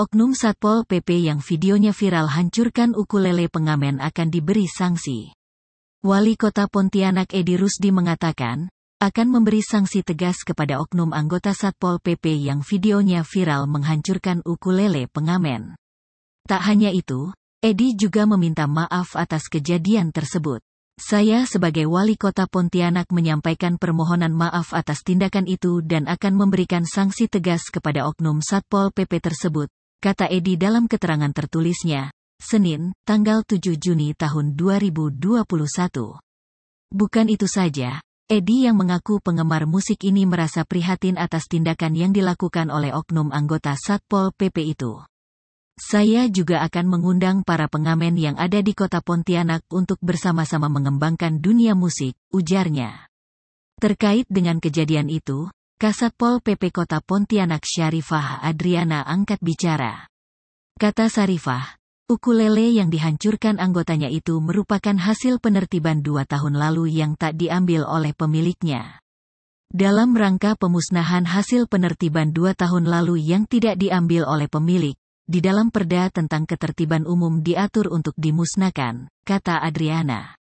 Oknum Satpol PP yang videonya viral hancurkan ukulele pengamen akan diberi sanksi. Wali Kota Pontianak Edi Rusdi mengatakan, akan memberi sanksi tegas kepada oknum anggota Satpol PP yang videonya viral menghancurkan ukulele pengamen. Tak hanya itu, Edi juga meminta maaf atas kejadian tersebut. Saya sebagai Wali Kota Pontianak menyampaikan permohonan maaf atas tindakan itu dan akan memberikan sanksi tegas kepada oknum Satpol PP tersebut, kata Edi dalam keterangan tertulisnya, Senin, tanggal 7 Juni tahun 2021. Bukan itu saja, Edi yang mengaku penggemar musik ini merasa prihatin atas tindakan yang dilakukan oleh oknum anggota Satpol PP itu. Saya juga akan mengundang para pengamen yang ada di Kota Pontianak untuk bersama-sama mengembangkan dunia musik, ujarnya. Terkait dengan kejadian itu, Kasatpol PP Kota Pontianak Syarifah Adriana angkat bicara. Kata Syarifah, ukulele yang dihancurkan anggotanya itu merupakan hasil penertiban 2 tahun lalu yang tak diambil oleh pemiliknya. Dalam rangka pemusnahan hasil penertiban 2 tahun lalu yang tidak diambil oleh pemilik, di dalam Perda tentang Ketertiban Umum diatur untuk dimusnahkan, kata Adriana.